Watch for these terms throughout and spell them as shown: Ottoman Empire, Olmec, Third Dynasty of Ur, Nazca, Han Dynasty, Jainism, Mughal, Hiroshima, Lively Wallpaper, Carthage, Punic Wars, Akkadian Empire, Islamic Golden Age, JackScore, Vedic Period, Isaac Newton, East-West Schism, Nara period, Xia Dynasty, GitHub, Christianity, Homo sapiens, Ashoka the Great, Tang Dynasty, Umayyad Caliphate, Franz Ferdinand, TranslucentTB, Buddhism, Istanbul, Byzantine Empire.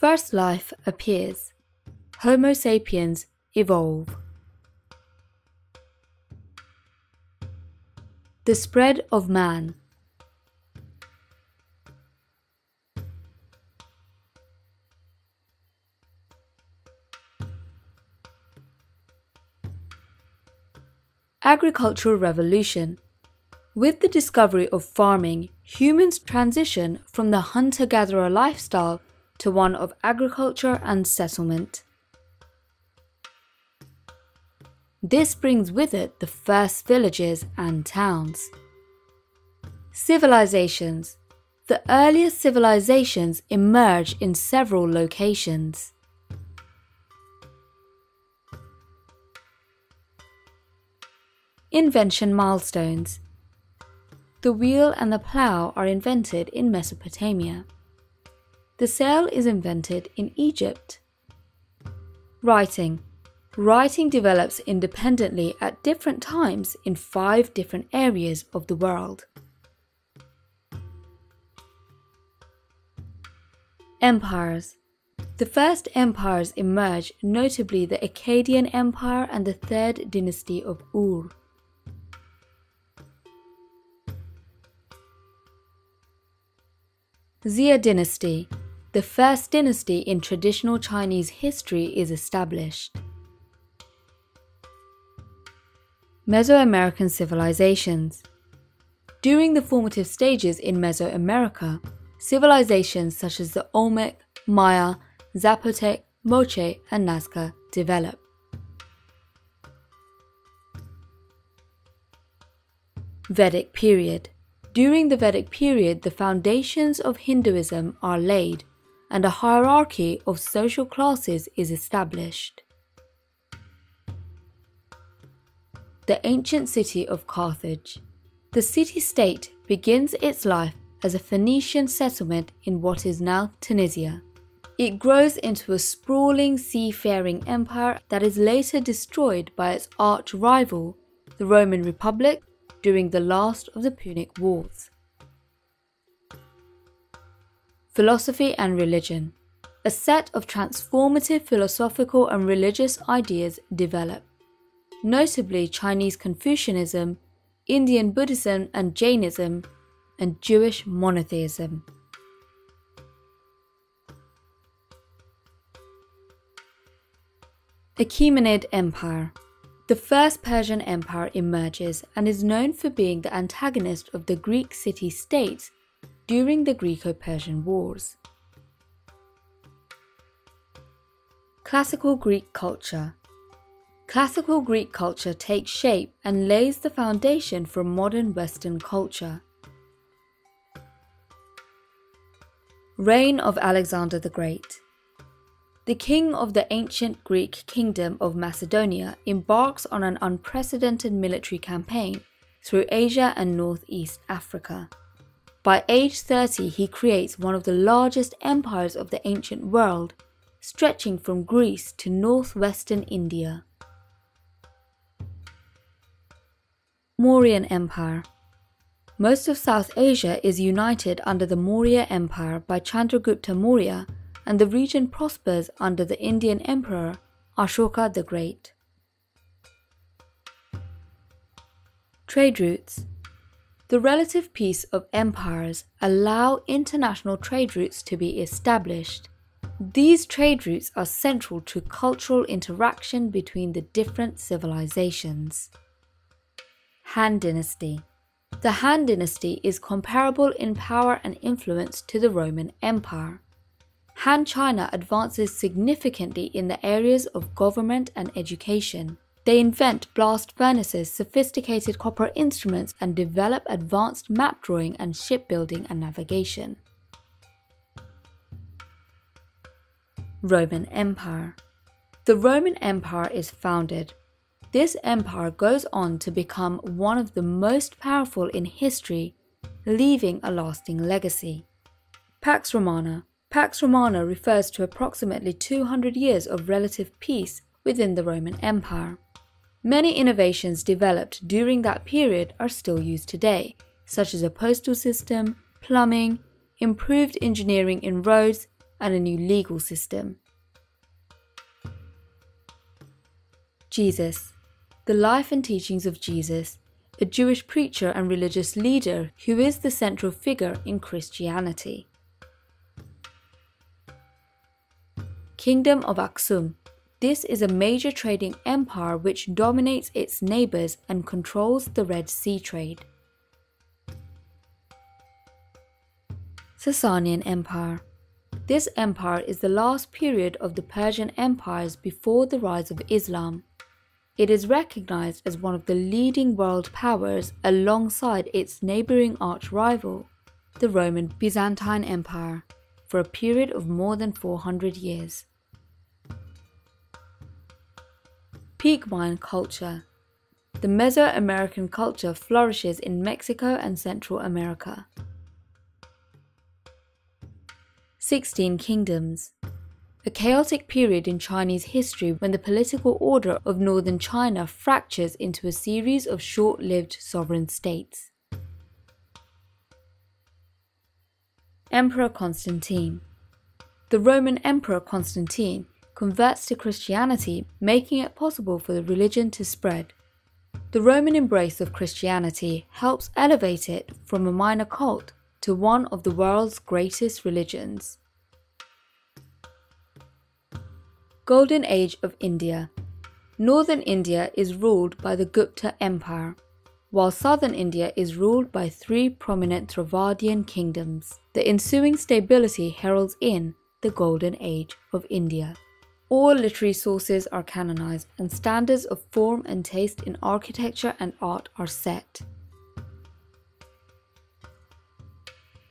First life appears. Homo sapiens evolve. The spread of man. Agricultural revolution. With the discovery of farming, humans transition from the hunter-gatherer lifestyle to one of agriculture and settlement. This brings with it the first villages and towns. Civilizations. The earliest civilizations emerge in several locations. Invention milestones. The wheel and the plough are invented in Mesopotamia. The sail is invented in Egypt. Writing. Writing develops independently at different times in 5 different areas of the world. Empires. The first empires emerge, notably the Akkadian Empire and the Third Dynasty of Ur. Xia Dynasty. The first dynasty in traditional Chinese history is established. Mesoamerican civilizations. During the formative stages in Mesoamerica, civilizations such as the Olmec, Maya, Zapotec, Moche and Nazca develop. Vedic Period. During the Vedic period, the foundations of Hinduism are laid and a hierarchy of social classes is established. The ancient city of Carthage. The city-state begins its life as a Phoenician settlement in what is now Tunisia. It grows into a sprawling seafaring empire that is later destroyed by its arch-rival, the Roman Republic, during the last of the Punic Wars. Philosophy and religion. A set of transformative philosophical and religious ideas develop, notably Chinese Confucianism, Indian Buddhism and Jainism, and Jewish monotheism. Achaemenid Empire. The first Persian Empire emerges and is known for being the antagonist of the Greek city-state during the Greco-Persian Wars. Classical Greek culture. Classical Greek culture takes shape and lays the foundation for modern Western culture. Reign of Alexander the Great. The king of the ancient Greek kingdom of Macedonia embarks on an unprecedented military campaign through Asia and northeast Africa. By age 30, he creates one of the largest empires of the ancient world, stretching from Greece to northwestern India. Mauryan Empire. Most of South Asia is united under the Maurya Empire by Chandragupta Maurya, and the region prospers under the Indian Emperor Ashoka the Great. Trade routes. The relative peace of empires allow international trade routes to be established. These trade routes are central to cultural interaction between the different civilizations. Han Dynasty. The Han Dynasty is comparable in power and influence to the Roman Empire. Han China advances significantly in the areas of government and education. They invent blast furnaces, sophisticated copper instruments, and develop advanced map drawing and shipbuilding and navigation. Roman Empire. The Roman Empire is founded. This empire goes on to become one of the most powerful in history, leaving a lasting legacy. Pax Romana. Pax Romana refers to approximately 200 years of relative peace within the Roman Empire. Many innovations developed during that period are still used today, such as a postal system, plumbing, improved engineering in roads, and a new legal system. Jesus. The life and teachings of Jesus, a Jewish preacher and religious leader who is the central figure in Christianity. Kingdom of Aksum. This is a major trading empire which dominates its neighbours and controls the Red Sea trade. Sasanian Empire. This empire is the last period of the Persian empires before the rise of Islam. It is recognized as one of the leading world powers alongside its neighbouring arch-rival, the Roman Byzantine Empire, for a period of more than 400 years. Peak wine culture. The Mesoamerican culture flourishes in Mexico and Central America. 16 Kingdoms. A chaotic period in Chinese history when the political order of northern China fractures into a series of short-lived sovereign states. Emperor Constantine. The Roman Emperor Constantine converts to Christianity, making it possible for the religion to spread. The Roman embrace of Christianity helps elevate it from a minor cult to one of the world's greatest religions. Golden Age of India. Northern India is ruled by the Gupta Empire, while southern India is ruled by three prominent Dravidian kingdoms. The ensuing stability heralds in the Golden Age of India. All literary sources are canonized and standards of form and taste in architecture and art are set.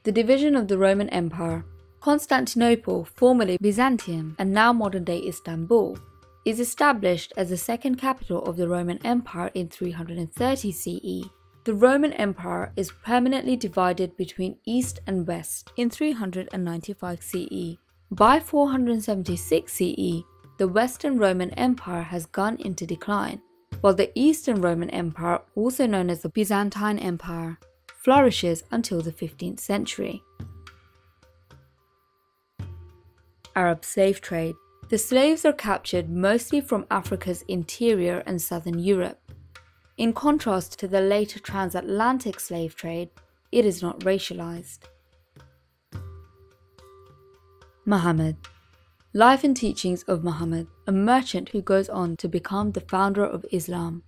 The division of the Roman Empire. Constantinople, formerly Byzantium and now modern-day Istanbul, is established as the second capital of the Roman Empire in 330 CE. The Roman Empire is permanently divided between East and West in 395 CE. By 476 CE, the Western Roman Empire has gone into decline, while the Eastern Roman Empire, also known as the Byzantine Empire, flourishes until the 15th century. Arab slave trade. The slaves are captured mostly from Africa's interior and southern Europe. In contrast to the later transatlantic slave trade, it is not racialized. Muhammad. Life and teachings of Muhammad, a merchant who goes on to become the founder of Islam.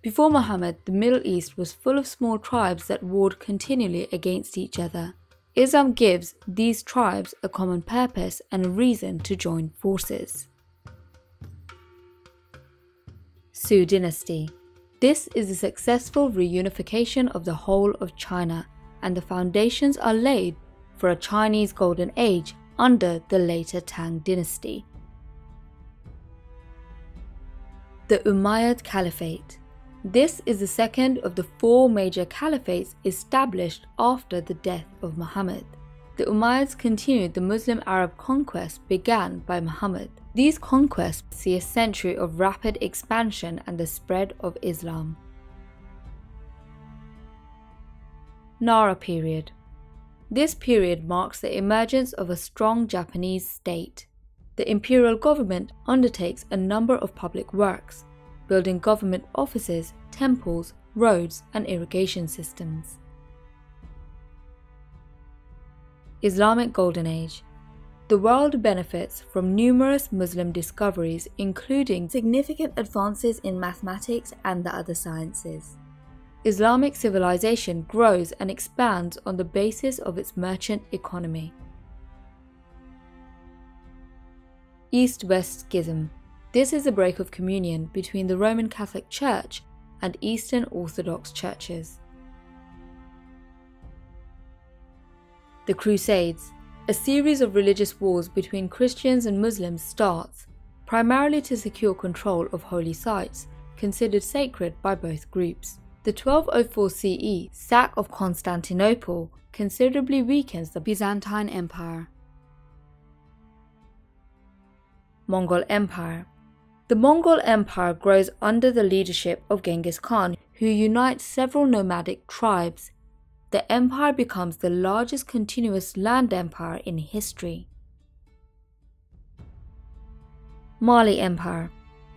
Before Muhammad, the Middle East was full of small tribes that warred continually against each other. Islam gives these tribes a common purpose and a reason to join forces. Sui Dynasty. This is the successful reunification of the whole of China, and the foundations are laid for a Chinese Golden Age under the later Tang Dynasty. The Umayyad Caliphate. This is the second of the four major caliphates established after the death of Muhammad. The Umayyads continued the Muslim Arab conquest begun by Muhammad. These conquests see a century of rapid expansion and the spread of Islam. Nara Period. This period marks the emergence of a strong Japanese state. The imperial government undertakes a number of public works, building government offices, temples, roads and irrigation systems. Islamic Golden Age. The world benefits from numerous Muslim discoveries, including significant advances in mathematics and the other sciences. Islamic civilization grows and expands on the basis of its merchant economy. East-West Schism. This is a break of communion between the Roman Catholic Church and Eastern Orthodox churches. The Crusades. A series of religious wars between Christians and Muslims starts, primarily to secure control of holy sites considered sacred by both groups. The 1204 CE sack of Constantinople considerably weakens the Byzantine Empire. Mongol Empire. The Mongol Empire grows under the leadership of Genghis Khan, who unites several nomadic tribes. The empire becomes the largest continuous land empire in history. Mali Empire,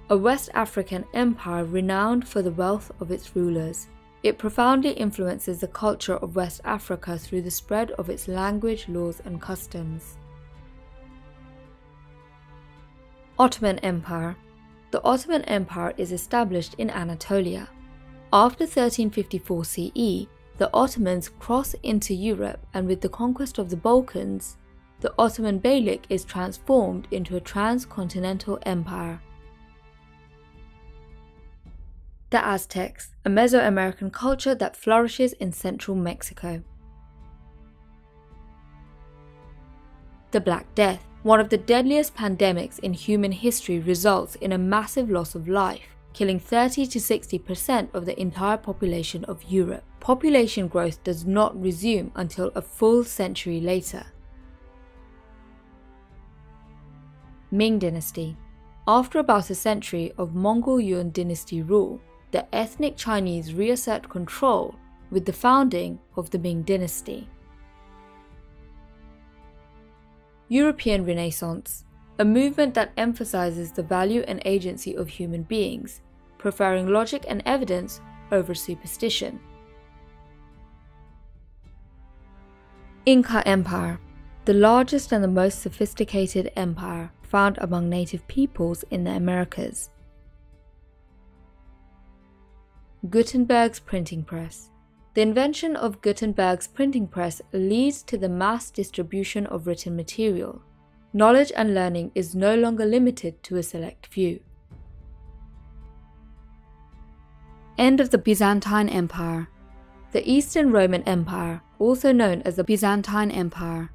a West African empire renowned for the wealth of its rulers. It profoundly influences the culture of West Africa through the spread of its language, laws and customs. Ottoman Empire. The Ottoman Empire is established in Anatolia. After 1354 CE, the Ottomans cross into Europe, and with the conquest of the Balkans, the Ottoman Beylik is transformed into a transcontinental empire. The Aztecs, a Mesoamerican culture that flourishes in central Mexico. The Black Death, one of the deadliest pandemics in human history, results in a massive loss of life, killing 30 to 60% of the entire population of Europe. Population growth does not resume until a full century later. Ming Dynasty. After about a century of Mongol Yuan dynasty rule, the ethnic Chinese reassert control with the founding of the Ming Dynasty. European Renaissance, a movement that emphasizes the value and agency of human beings, preferring logic and evidence over superstition. Inca Empire, the largest and the most sophisticated empire found among native peoples in the Americas. Gutenberg's printing press. The invention of Gutenberg's printing press leads to the mass distribution of written material. Knowledge and learning is no longer limited to a select few. End of the Byzantine Empire. The Eastern Roman Empire, also known as the Byzantine Empire,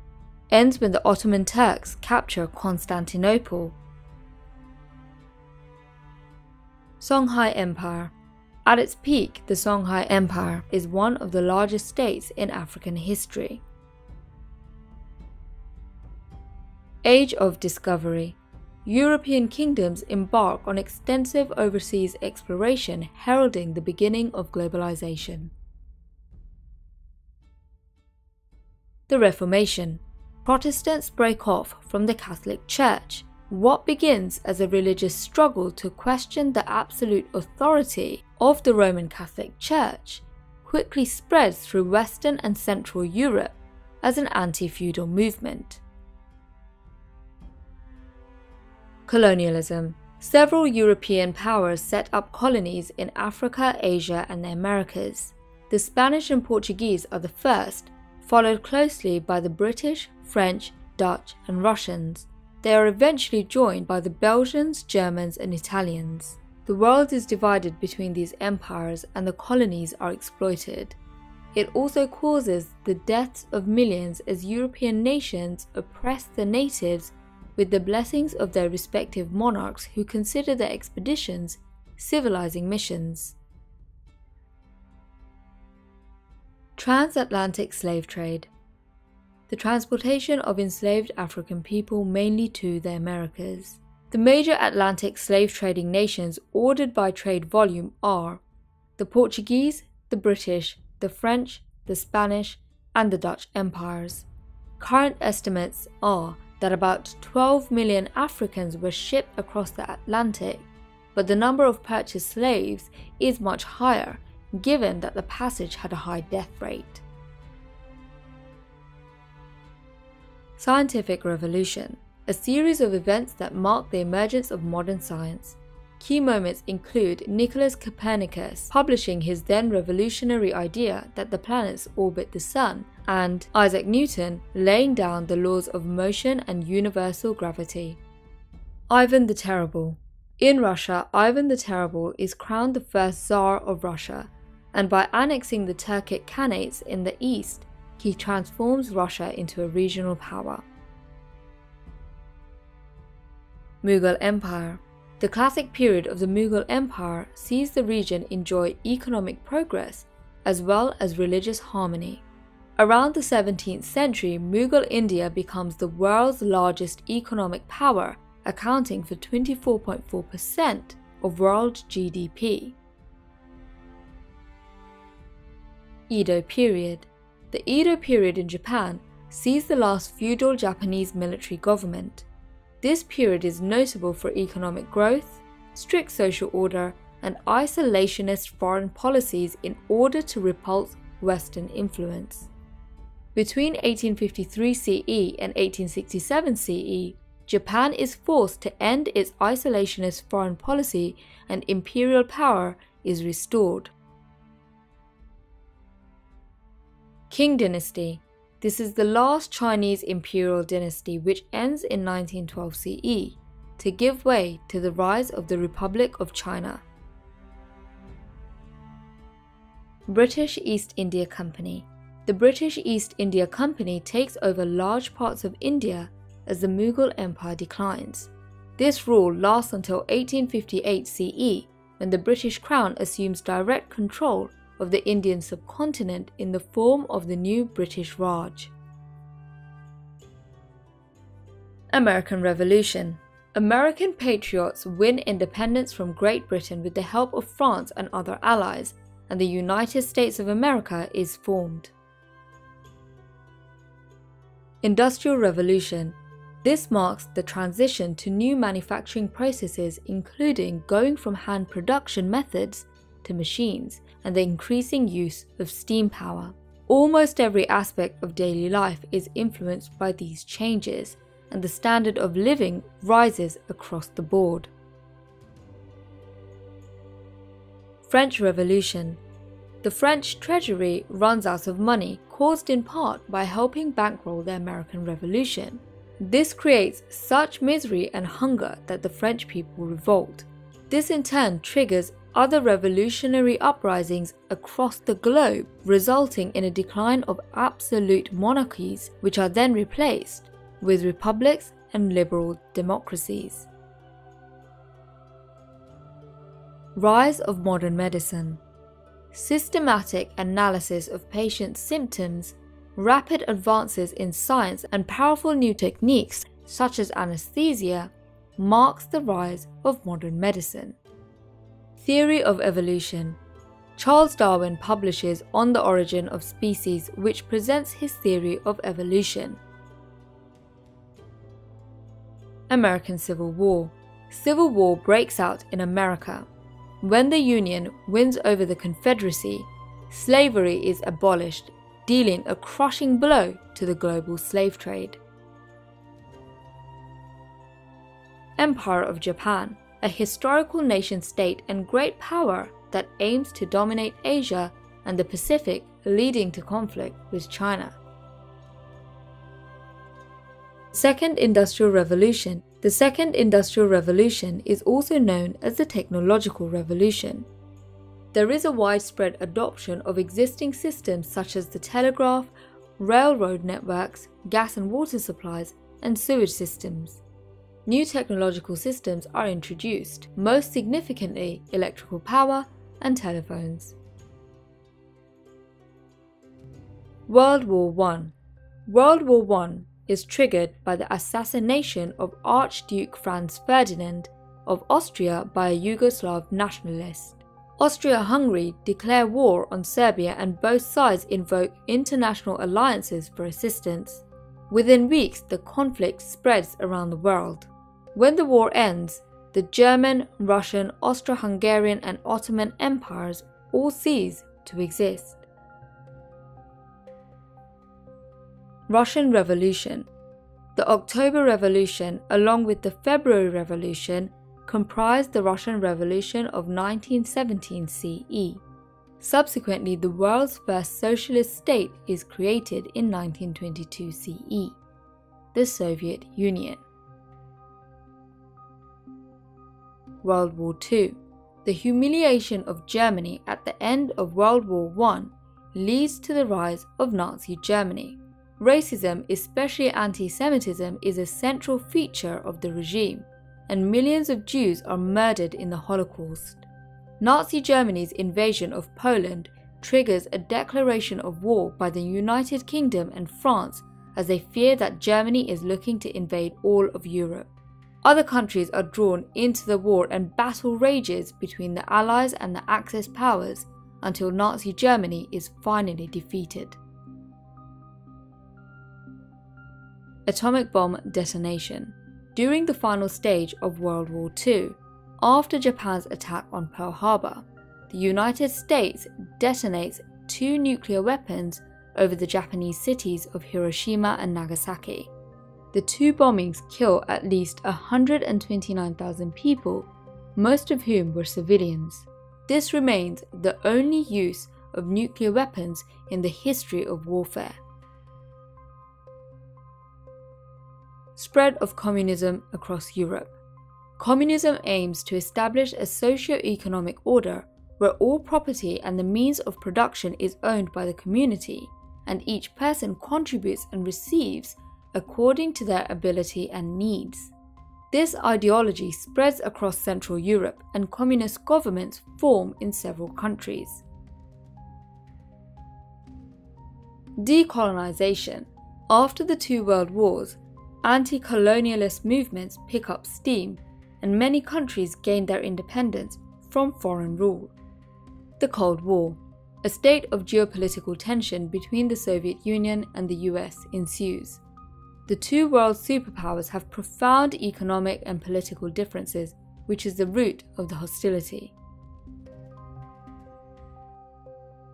ends when the Ottoman Turks capture Constantinople. Songhai Empire. At its peak, the Songhai Empire is one of the largest states in African history. Age of Discovery. European kingdoms embark on extensive overseas exploration, heralding the beginning of globalization. The Reformation. Protestants break off from the Catholic Church. What begins as a religious struggle to question the absolute authority of the Roman Catholic Church quickly spreads through Western and Central Europe as an anti-feudal movement. Colonialism. Several European powers set up colonies in Africa, Asia, and the Americas. The Spanish and Portuguese are the first, followed closely by the British, French, Dutch, and Russians. They are eventually joined by the Belgians, Germans, and Italians. The world is divided between these empires, and the colonies are exploited. It also causes the deaths of millions as European nations oppress the natives with the blessings of their respective monarchs, who consider their expeditions civilizing missions. Transatlantic slave trade. The transportation of enslaved African people mainly to the Americas. The major Atlantic slave trading nations ordered by trade volume are the Portuguese, the British, the French, the Spanish, and the Dutch empires. Current estimates are that about 12 million Africans were shipped across the Atlantic, but the number of purchased slaves is much higher, given that the passage had a high death rate. Scientific Revolution, a series of events that mark the emergence of modern science. Key moments include Nicholas Copernicus publishing his then revolutionary idea that the planets orbit the sun, and Isaac Newton laying down the laws of motion and universal gravity. Ivan the Terrible. In Russia, Ivan the Terrible is crowned the first Tsar of Russia, and by annexing the Turkic Khanates in the east, he transforms Russia into a regional power. Mughal Empire. The classic period of the Mughal Empire sees the region enjoy economic progress as well as religious harmony. Around the 17th century, Mughal India becomes the world's largest economic power, accounting for 24.4% of world GDP. Edo Period. The Edo period in Japan sees the last feudal Japanese military government. This period is notable for economic growth, strict social order, and isolationist foreign policies in order to repulse Western influence. Between 1853 CE and 1867 CE, Japan is forced to end its isolationist foreign policy and imperial power is restored. Qing Dynasty. This is the last Chinese imperial dynasty which ends in 1912 CE, to give way to the rise of the Republic of China. British East India Company. The British East India Company takes over large parts of India as the Mughal Empire declines. This rule lasts until 1858 CE, when the British Crown assumes direct control of the Indian subcontinent in the form of the new British Raj. American Revolution. American patriots win independence from Great Britain with the help of France and other allies, and the United States of America is formed. Industrial Revolution. This marks the transition to new manufacturing processes, including going from hand production methods to machines and the increasing use of steam power. Almost every aspect of daily life is influenced by these changes, and the standard of living rises across the board. French Revolution. The French treasury runs out of money, caused in part by helping bankroll the American Revolution. This creates such misery and hunger that the French people revolt. This in turn triggers other revolutionary uprisings across the globe, resulting in a decline of absolute monarchies, which are then replaced with republics and liberal democracies. Rise of modern medicine. Systematic analysis of patient symptoms, rapid advances in science and powerful new techniques such as anesthesia marks the rise of modern medicine. Theory of evolution. Charles Darwin publishes On the Origin of Species, which presents his theory of evolution. American Civil War. Civil war breaks out in America. When the Union wins over the Confederacy, slavery is abolished, dealing a crushing blow to the global slave trade. Empire of Japan. A historical nation-state and great power that aims to dominate Asia and the Pacific, leading to conflict with China. Second Industrial Revolution. The Second Industrial Revolution is also known as the Technological Revolution. There is a widespread adoption of existing systems such as the telegraph, railroad networks, gas and water supplies, and sewage systems. New technological systems are introduced, most significantly electrical power and telephones. World War I. World War I is triggered by the assassination of Archduke Franz Ferdinand of Austria by a Yugoslav nationalist. Austria-Hungary declare war on Serbia and both sides invoke international alliances for assistance. Within weeks, the conflict spreads around the world. When the war ends, the German, Russian, Austro-Hungarian and Ottoman empires all cease to exist. Russian Revolution. The October Revolution, along with the February Revolution, comprised the Russian Revolution of 1917 CE. Subsequently, the world's first socialist state is created in 1922 CE, the Soviet Union. World War II. The humiliation of Germany at the end of World War I leads to the rise of Nazi Germany. Racism, especially anti-Semitism, is a central feature of the regime, and millions of Jews are murdered in the Holocaust. Nazi Germany's invasion of Poland triggers a declaration of war by the United Kingdom and France, as they fear that Germany is looking to invade all of Europe. Other countries are drawn into the war and battle rages between the Allies and the Axis powers until Nazi Germany is finally defeated. Atomic bomb detonation. during the final stage of World War II, after Japan's attack on Pearl Harbor, the United States detonates 2 nuclear weapons over the Japanese cities of Hiroshima and Nagasaki. The 2 bombings kill at least 129,000 people, most of whom were civilians. This remains the only use of nuclear weapons in the history of warfare. Spread of communism across Europe. Communism aims to establish a socio-economic order where all property and the means of production is owned by the community, and each person contributes and receives according to their ability and needs. This ideology spreads across Central Europe, and communist governments form in several countries. Decolonization. After the 2 world wars, anti-colonialist movements pick up steam, and many countries gain their independence from foreign rule. The Cold War. A state of geopolitical tension between the Soviet Union and the US ensues. The 2 world superpowers have profound economic and political differences, which is the root of the hostility.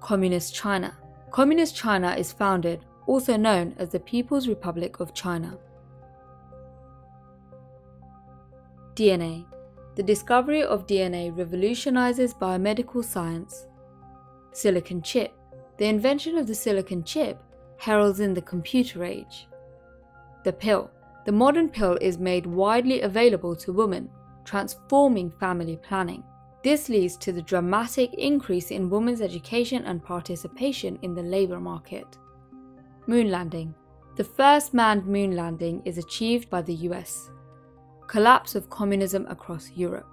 Communist China. Communist China is founded, also known as the People's Republic of China. DNA. The discovery of DNA revolutionizes biomedical science. Silicon chip. The invention of the silicon chip heralds in the computer age. The pill. The modern pill is made widely available to women, transforming family planning. This leads to the dramatic increase in women's education and participation in the labor market. Moon landing. The first manned moon landing is achieved by the US. Collapse of communism across Europe.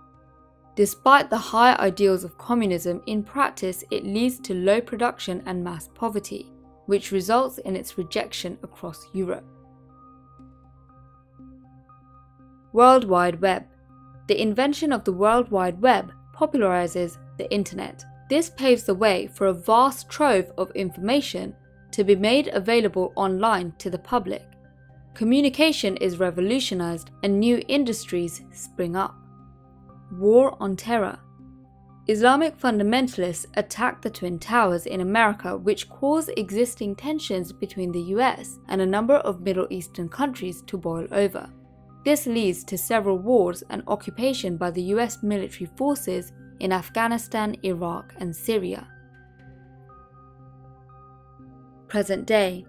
Despite the high ideals of communism, in practice it leads to low production and mass poverty, which results in its rejection across Europe. World Wide Web. The invention of the World Wide Web popularizes the internet. This paves the way for a vast trove of information to be made available online to the public. Communication is revolutionized and new industries spring up. War on Terror. Islamic fundamentalists attack the Twin Towers in America, which caused existing tensions between the US and a number of Middle Eastern countries to boil over. This leads to several wars and occupation by the US military forces in Afghanistan, Iraq, and Syria. Present day.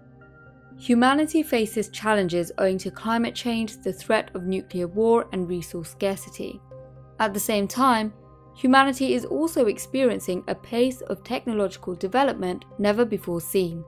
Humanity faces challenges owing to climate change, the threat of nuclear war, and resource scarcity. At the same time, humanity is also experiencing a pace of technological development never before seen.